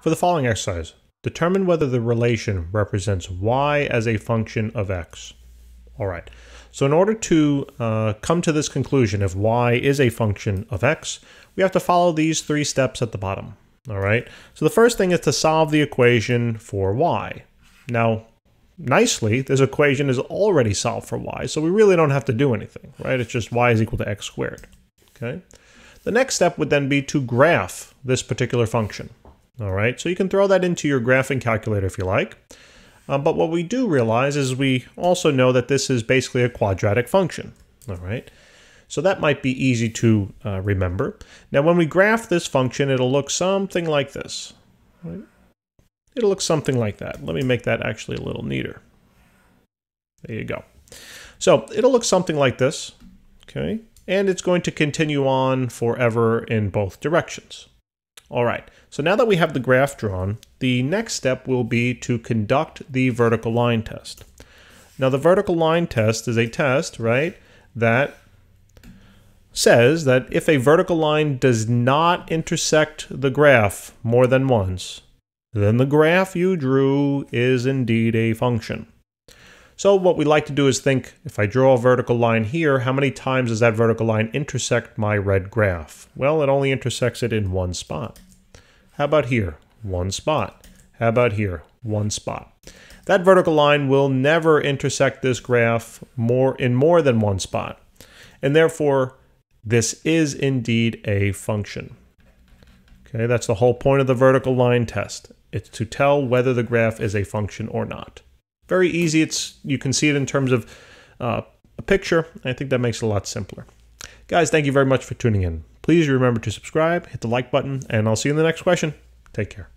For the following exercise, determine whether the relation represents y as a function of x. All right, so in order to come to this conclusion, if y is a function of x, we have to follow these three steps at the bottom. All right, so the first thing is to solve the equation for y. Now, nicely, this equation is already solved for y, so we really don't have to do anything, right? It's just y is equal to x squared, okay? The next step would then be to graph this particular function, all right? So you can throw that into your graphing calculator if you like, but what we do realize is we also know that this is basically a quadratic function, all right? So that might be easy to remember. Now, when we graph this function, it'll look something like this, right? It'll look something like that. Let me make that actually a little neater. There you go. So it'll look something like this, okay? And it's going to continue on forever in both directions. All right, so now that we have the graph drawn, the next step will be to conduct the vertical line test. Now the vertical line test is a test, right, that says that if a vertical line does not intersect the graph more than once, then the graph you drew is indeed a function. So what we like to do is think, if I draw a vertical line here, how many times does that vertical line intersect my red graph? Well, it only intersects it in one spot. How about here? One spot. How about here? One spot. That vertical line will never intersect this graph in more than one spot. And therefore, this is indeed a function. Okay, that's the whole point of the vertical line test. It's to tell whether the graph is a function or not. Very easy. You can see it in terms of a picture. I think that makes it a lot simpler. Guys, thank you very much for tuning in. Please remember to subscribe, hit the like button, and I'll see you in the next question. Take care.